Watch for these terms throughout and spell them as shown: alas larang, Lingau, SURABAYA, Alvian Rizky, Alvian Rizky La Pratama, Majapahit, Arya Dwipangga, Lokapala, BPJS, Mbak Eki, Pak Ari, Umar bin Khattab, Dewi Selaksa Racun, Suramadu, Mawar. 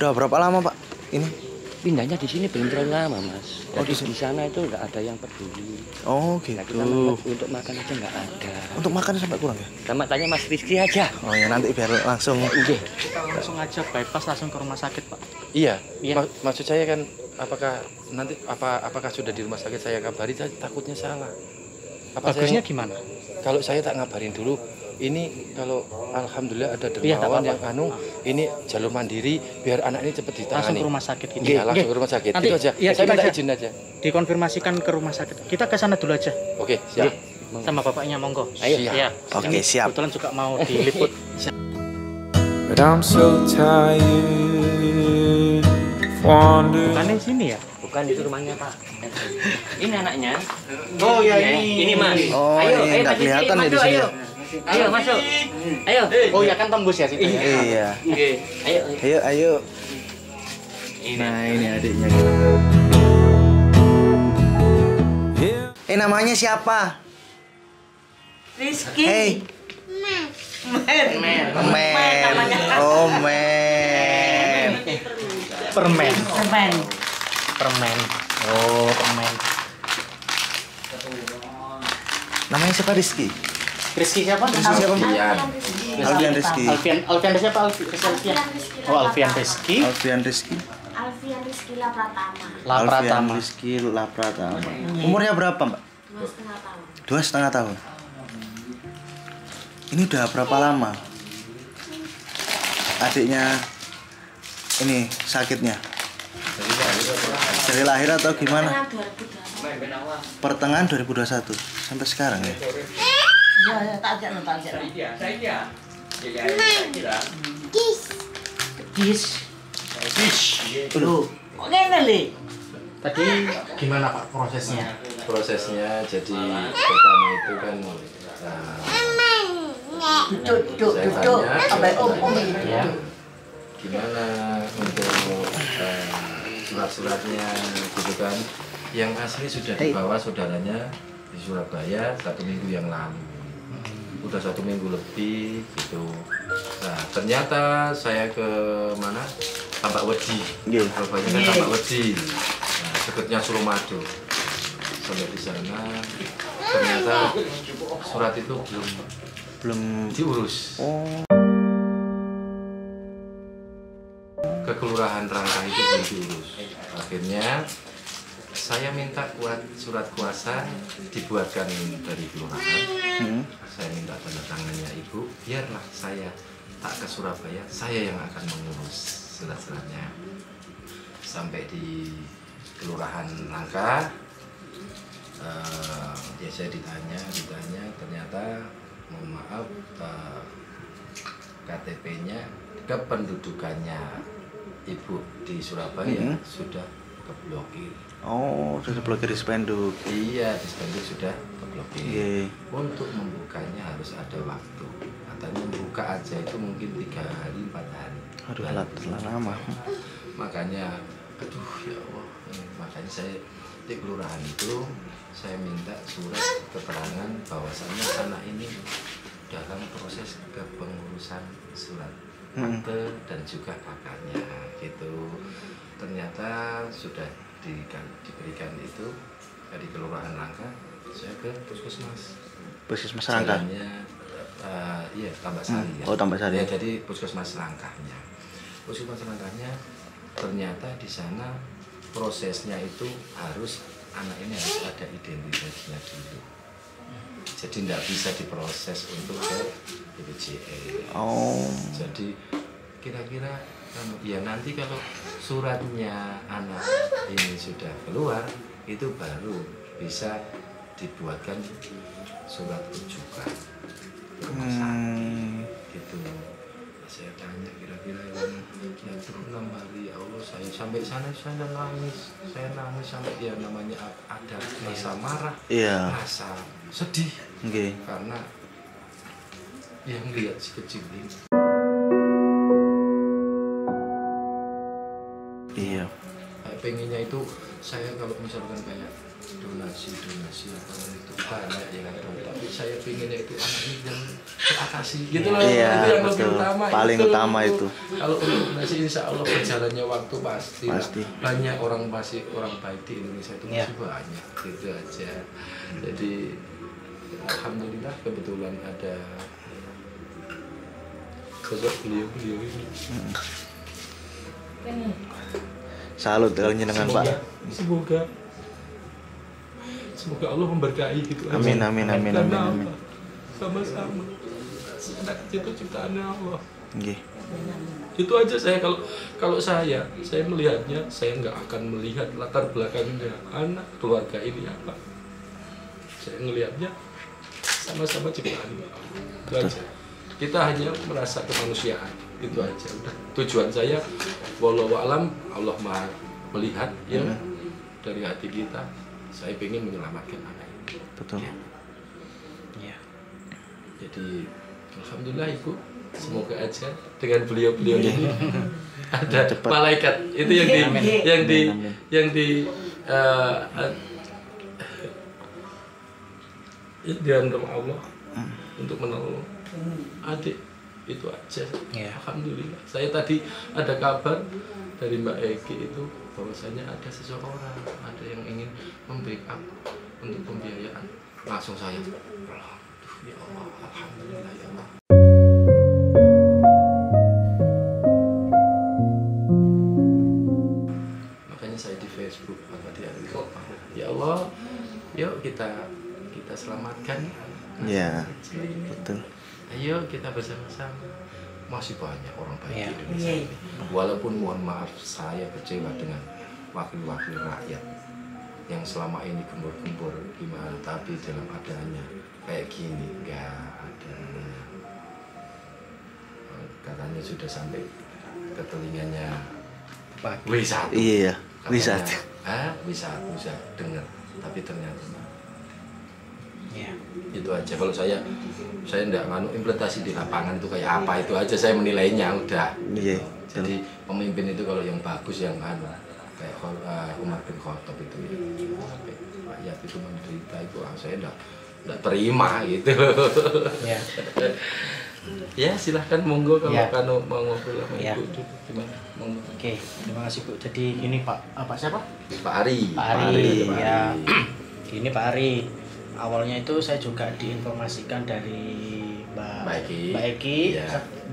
Udah berapa lama, Pak? Ini pindahnya di sini belum terlalu lama, Mas. Oh, di sana itu nggak ada yang peduli. Oh, gitu. Nah, kita untuk makan aja nggak ada. Untuk makan sampai kurang ya? Sama tanya Mas Rizky aja. Oh ya, nanti biar langsung. Oke. Kita langsung aja bypass langsung ke rumah sakit, Pak. Iya. Iya. Maksud saya kan apakah nanti apakah sudah di rumah sakit saya kabari, takutnya salah. Apa bagusnya gimana? Kalau saya tak ngabarin dulu, ini kalau alhamdulillah ada dermawan yang ini jalur mandiri biar anak ini cepat ditangani. Langsung ke rumah sakit gitu. Iya, langsung ke rumah sakit. Nanti, itu aja. Ya, saya minta izin aja. Dikonfirmasikan ke rumah sakit. Kita ke sana dulu aja. Oke, siap. Sama bapaknya monggo. Ayo. Siap. Ya. Oke, siap. Kebetulan juga mau diliput. But I'm so tired. Bukan sini ya? Bukan, itu rumahnya Pak. Ini anaknya. Oh ya, ini Mas. Oh, ayo, ayo kelihatan dari sini. Ayo masuk. Ayo. Oh ya kan tembus ya situ. Iya. Oke. Ayo. Ayo. Nah, ini adiknya. Namanya siapa? Rizky. Hey. Men. Oh, men. Permen. Oh, permen. Namanya siapa? Rizky. Rizky siapa? Alvian Rizky. Alvian siapa? Alvian Rizky La Pratama. Umurnya berapa, Mbak? 2,5 tahun. 2,5 tahun. Ini udah berapa lama adiknya ini sakitnya? Dari lahir atau gimana? Pertengahan 2021 sampai sekarang ya. Ya, tak ajak. Saya Kiss. Dulu. Oke, Neli. Tadi gimana Pak prosesnya? Prosesnya jadi pertama itu kan duduk sampai ya. Gimana untuk surat-suratnya gitu kan? Yang asli sudah dibawa saudaranya di Surabaya 1 minggu yang lalu. Udah 1 minggu lebih gitu. Nah, ternyata saya ke mana? Tambak Wedi. Nggih, kan Tambak Wedi. Nah, dekatnya Suramadu. Sampai di sana ternyata surat itu belum diurus. Oh. Ke kelurahan Rangka itu belum diurus. Akhirnya saya minta surat kuasa dibuatkan dari kelurahan. Saya minta tanda tangannya ibu, biarlah saya tak ke Surabaya, saya yang akan mengurus surat-suratnya. Sampai di kelurahan Langka, ya saya ditanya, ternyata mohon maaf KTP-nya kependudukannya ibu di Surabaya sudah keblokir. Oh, sudah blokir dispenduk. Iya, dispenduk sudah keblokir. Untuk membukanya harus ada waktu. Katanya buka aja itu mungkin 3 hari 4 hari. Aduh, lama. Makanya, aduh ya Allah. Makanya saya di kelurahan itu saya minta surat keterangan bahwasannya anak ini dalam proses kepengurusan surat akte dan juga kakaknya gitu. Ternyata sudah diberikan itu dari kelurahan Rangka, saya ke puskesmas Rangka. Iya, Tambak Sari. Oh, Tambak Sari. Ya, jadi puskesmas Rangkanya ternyata di sana prosesnya itu harus anak ini harus ada identitasnya dulu. Jadi tidak bisa diproses untuk ke BPJS. Oh. Jadi kira-kira ya nanti kalau suratnya anak ini sudah keluar itu baru bisa dibuatkan surat rujukan rumah sakit gitu. Saya tanya kira-kira yang turun 6 hari, Allah, saya sampai sana saya nangis sampai ya namanya ada rasa marah, rasa sedih, karena yang lihat si kecil ini. pengennya itu saya kalau misalkan kayak donasi atau itu banyak ya kan, tapi saya pengennya itu anaknya yang teratasi gitu loh. Iya, itu yang betul. Lebih utama, paling itu utama itu. Kalau untuk donasi insya Allah berjalannya waktu pasti. Banyak orang, pasti orang baik di Indonesia itu masih banyak gitu aja. Jadi alhamdulillah kebetulan ada sosok beliau ini. Salut kalau nyenengan Pak. Semoga Allah memberkahi gitu. Amin. Sama-sama. Anak kecil itu ciptaan Allah. Nggih. Itu aja saya kalau saya melihatnya, saya nggak akan melihat latar belakangnya anak keluarga ini apa. Saya melihatnya sama-sama ciptaan Allah. Betul. Kita hanya merasa kemanusiaan itu aja. Udah. Tujuan saya wallahu alam, Allah Maha melihat ya dari hati kita. Saya ingin menyelamatkan anak itu. Betul. Ya. Jadi alhamdulillah Ibu, semoga aja dengan beliau-beliau ini ada cepat. Malaikat itu yang dalam Allah untuk menolong adik itu aja. Ya. Alhamdulillah. Saya tadi ada kabar dari Mbak Eki itu bahwasanya ada seseorang, ada yang ingin membackup untuk pembiayaan. Langsung saya, ya Allah, alhamdulillah ya Allah. Makanya saya di Facebook, ya Allah, yuk kita selamatkan. Ya, betul. Ayo kita bersama-sama. Masih banyak orang baik di Indonesia ini. Walaupun mohon maaf saya kecewa dengan wakil-wakil rakyat yang selama ini gembor-gembor gimana, tapi dalam adanya kayak gini nggak ada. Katanya sudah sampai ke telinganya wisata. Iya, wisata. Ah, wisata dengar, tapi ternyata. Ya. Itu aja kalau saya enggak nganu implementasi di lapangan tuh kayak apa, itu aja saya menilainya udah. Iya. Jadi pemimpin itu kalau yang bagus yang anu kayak Umar bin Khattab itu ya. Rakyat itu menderita itu saya enggak terima gitu. Ya. Ya, silahkan monggo kalau mau ngobrol sama Ibu itu gimana? Monggo. Oke, terima kasih Bu. Jadi ini Pak siapa? Pak Ari. Pak Ari. Ya. Ini Pak Ari. Awalnya itu saya juga diinformasikan dari Mbak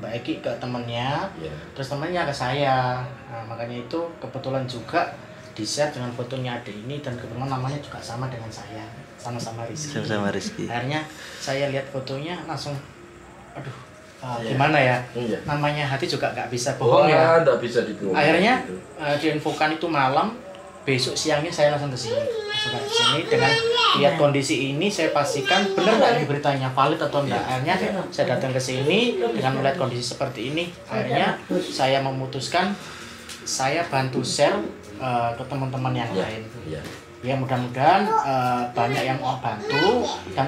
Eki ke temennya, terus temennya ke saya. Nah, makanya itu kebetulan juga di-share dengan fotonya adik ini, dan kebetulan namanya juga sama dengan saya, sama-sama Rizky. Akhirnya saya lihat fotonya langsung, aduh, gimana ya? Namanya hati juga nggak bisa bohong ya. Nggak bisa dibohong. Akhirnya diinfokan itu malam. Besok siangnya saya langsung ke sini. Dengan lihat kondisi ini saya pastikan benar nggak beritanya, valid atau enggak. Akhirnya saya datang ke sini dengan melihat kondisi seperti ini. Akhirnya saya memutuskan saya bantu share ke teman-teman yang lain. Ya mudah-mudahan banyak yang mau bantu dan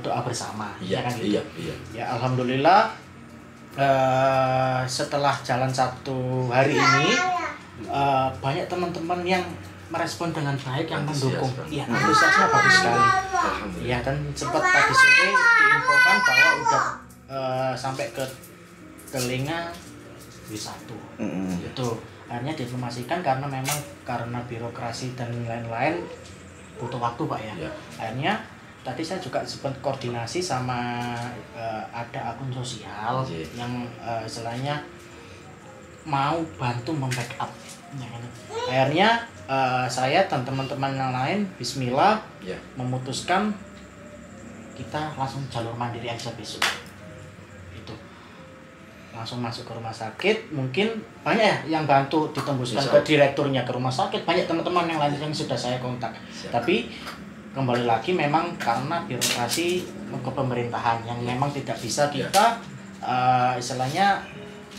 doa bersama. Ya kan gitu. Ya alhamdulillah setelah jalan Sabtu hari ini. Banyak teman-teman yang merespon dengan baik, yang mendukung. Iya, antusiasnya bagus sekali. Iya, dan cepat tadi sore diinfokan bahwa udah sampai ke telinga W1. Itu akhirnya diinformasikan karena birokrasi dan lain-lain butuh waktu Pak ya. Akhirnya tadi saya juga sempat koordinasi sama ada akun sosial yang istilahnya mau bantu membackup. Akhirnya saya dan teman-teman yang lain bismillah memutuskan kita langsung jalur mandiri aja besok. Itu langsung masuk ke rumah sakit, mungkin banyak yang bantu ditembuskan ke direkturnya, ke rumah sakit, banyak teman-teman yang lain yang sudah saya kontak. Tapi kembali lagi memang karena birokrasi kepemerintahan yang memang tidak bisa kita istilahnya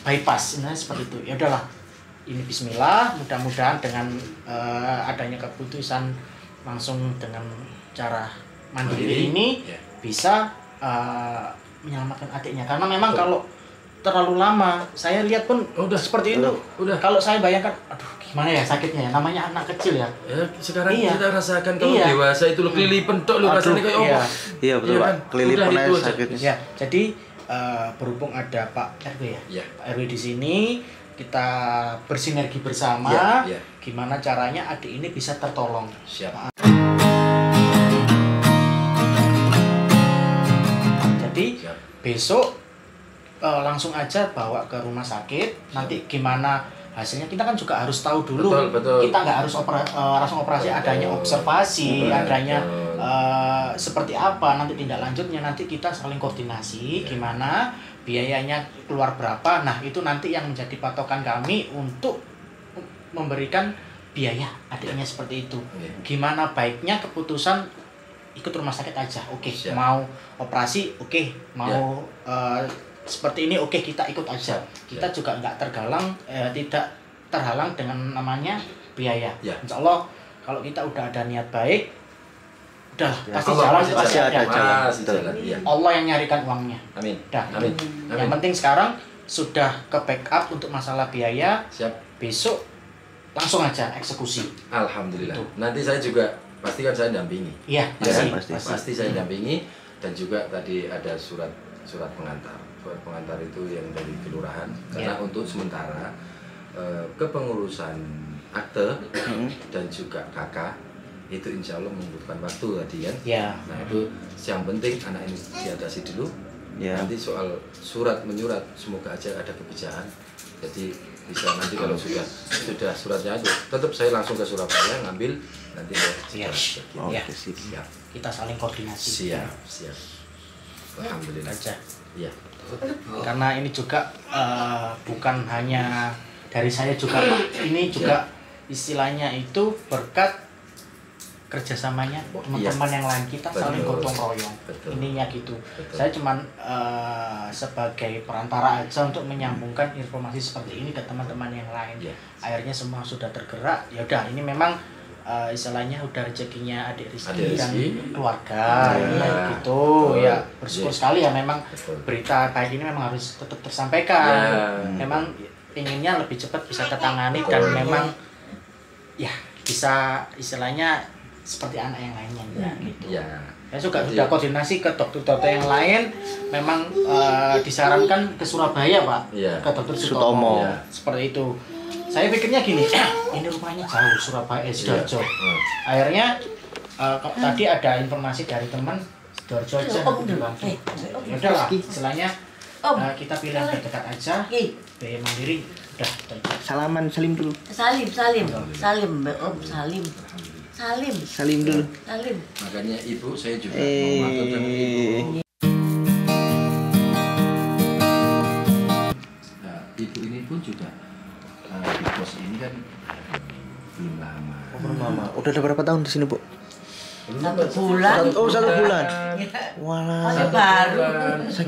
bypass, nah seperti itu. Ya udahlah, ini bismillah, mudah-mudahan dengan adanya keputusan langsung dengan cara mandiri ini bisa menyelamatkan adiknya, karena memang kalau terlalu lama saya lihat pun udah seperti itu. Kalau saya bayangkan aduh Mana ya sakitnya ya, namanya anak kecil ya. Ya sekarang iya. Kita rasakan kalau iya. Dewasa itu lo kelilipan tok lo rasanya kayak iya. Iya betul iya, Pak, kelilipan aja sakitnya. Ya, jadi berhubung ada Pak RW ya, yeah. Pak RW di sini kita bersinergi bersama, yeah, yeah. Gimana caranya adik ini bisa tertolong. Siap. Jadi siap. Besok langsung aja bawa ke rumah sakit, siap. Nanti gimana hasilnya kita kan juga harus tahu dulu. Betul, betul. Kita nggak harus langsung operasi, betul. Adanya observasi, betul. Adanya seperti apa nanti tindak lanjutnya, nanti kita saling koordinasi, yeah. Gimana biayanya keluar berapa, nah itu nanti yang menjadi patokan kami untuk memberikan biaya adiknya, yeah. Seperti itu, yeah. Gimana baiknya keputusan ikut rumah sakit aja, oke, okay. Yeah. Mau operasi, oke, okay. Mau yeah. Seperti ini, oke, okay, kita ikut aja. Kita ya. Juga nggak tergalang, tidak terhalang dengan namanya biaya. Ya. Insya Allah kalau kita udah ada niat baik, udah ya. Pasti Allah, jalan, pasti ada jalan. Jalan. Ya. Allah yang nyarikan uangnya. Amin. Dah. Amin. Yang Amin. Penting sekarang sudah ke backup untuk masalah biaya. Siap. Besok langsung aja eksekusi. Alhamdulillah. Itu. Nanti saya juga pastikan saya dampingi. Iya. Ya, pasti saya dampingi, dan juga tadi ada surat pengantar. Surat pengantar itu yang dari kelurahan, karena yeah. Untuk sementara kepengurusan akte dan juga KK itu insya Allah membutuhkan waktu tadi kan, yeah. Nah itu yang penting anak ini diatasi dulu, yeah. Nanti soal surat menyurat semoga aja ada kebijakan, jadi bisa nanti kalau sudah suratnya aja tetap saya langsung ke Surabaya ngambil nanti ya, yeah. Siap. Kita saling koordinasi, siap alhamdulillah aja, yeah. Karena ini juga bukan hanya dari saya juga Pak, ini juga istilahnya itu berkat kerjasamanya teman-teman yang lain, kita saling gotong royong ininya gitu. Betul. Saya cuman sebagai perantara aja untuk menyambungkan informasi seperti ini ke teman-teman yang lain, ya. Akhirnya semua sudah tergerak, ya udah ini memang istilahnya udah rezekinya adik Rizky dan keluarga, ya, gitu, ya bersyukur sekali ya, memang berita kayak gini memang harus tetap tersampaikan, ya. Memang inginnya lebih cepat bisa tertangani, dan memang ya bisa istilahnya seperti anak yang lainnya, ya, gitu. Ya. Saya juga sudah koordinasi ke dokter-dokter yang lain, memang disarankan ke Surabaya Pak, ya. Ke dokter Sutomo, ya. Seperti itu. Saya pikirnya gini, ini rumahnya jauh Surabaya, Sidoarjo. Akhirnya tadi ada informasi dari teman Sidoarjo aja, udah lah, istilahnya kita pilih yang terdekat aja, biaya mandiri, udah. Salaman, salim dulu. Salim dulu. Salim. Makanya ibu saya juga memaklumkan ibu. Nah, ibu ini pun juga. Di pos ini kan belum lama. Udah ada berapa tahun di sini, Bu? 1 bulan. Oh, 1 bulan. Walah. Masih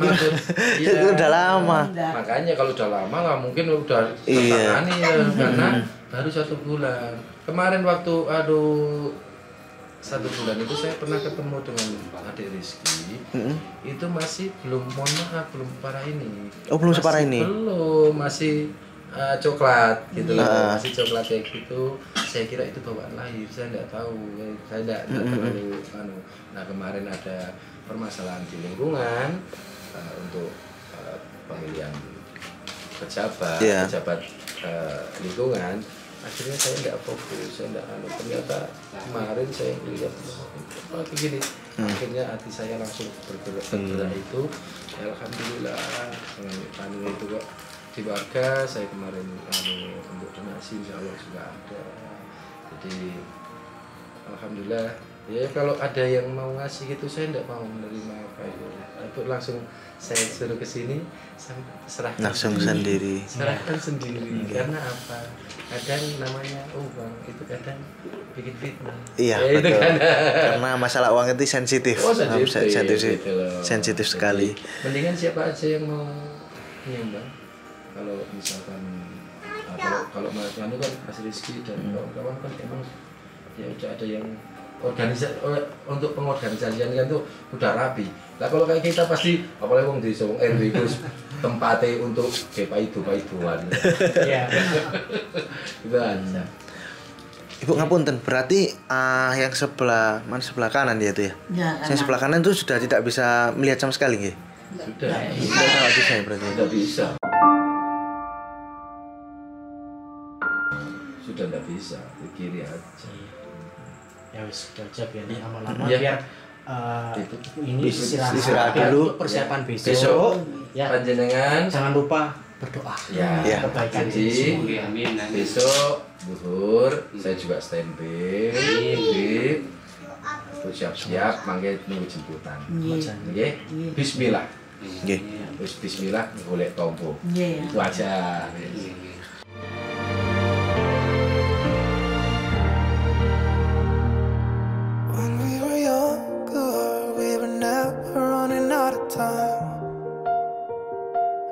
baru. Itu udah lama. Makanya kalau udah lama nggak mungkin udah tertangani ya, karena baru 1 bulan. Kemarin waktu 1 bulan itu saya pernah ketemu dengan Pak Ari Rizky, itu masih belum, mohon maaf, belum parah ini. Oh, belum separah ini. Belum, masih coklat gitu lah, masih coklat kayak gitu. Saya kira itu bawaan lahir, saya nggak tahu, saya nggak terlalu anu. Nah kemarin ada permasalahan di lingkungan untuk pemilihan pejabat lingkungan. Akhirnya saya nggak fokus, saya nggak anu. Ternyata kemarin saya lihat kayak gini, akhirnya hati saya langsung bergerak itu. Alhamdulillah, anu itu kok. Di warga saya kemarin untuk donasi insya Allah juga ada, jadi alhamdulillah ya. Kalau ada yang mau ngasih gitu saya tidak mau menerima apa itu, tapi langsung saya suruh ke sini, serahkan langsung sendiri, serahkan sendiri. Karena apa, kadang namanya uang itu kadang bikin fitnah, iya ya, betul itu, karena masalah uang itu sensitif, sensitif sekali. Mendingan siapa aja yang mau nyumbang. Kalau misalkan kalau Mas Anu kan Mas Rizky dan kawan-kawan kan emang ya udah ada yang untuk pengorganisasian itu udah rapi. Nah kalau kayak kita pasti apalagi wong desa wong RW wis tempate untuk paidu-paiduan. Iya. Itu aja. Ibu ngapunten, berarti yang sebelah mana, sebelah kanan ya itu ya? Yang sebelah kanan itu sudah tidak bisa melihat sama sekali nggih? Sudah. Sudah enggak bisa ya berarti. Enggak bisa. Sudah enggak bisa, ke kiri aja. Ya wis sudah aja biar lama-lama biar ini istirahat dulu, persiapan besok. Ya. Panjenengan jangan lupa berdoa. Ya, perbaikan diri. Amin. Besok zuhur saya juga standby. Terus siap-siap mangke nunggu jemputan. Nggih. Bismillah. Nggih. Terus bismillah golek tombo. Itu aja.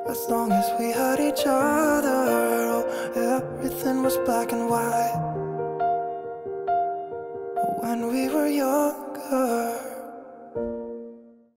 As long as we had each other, oh, everything was black and white when we were younger.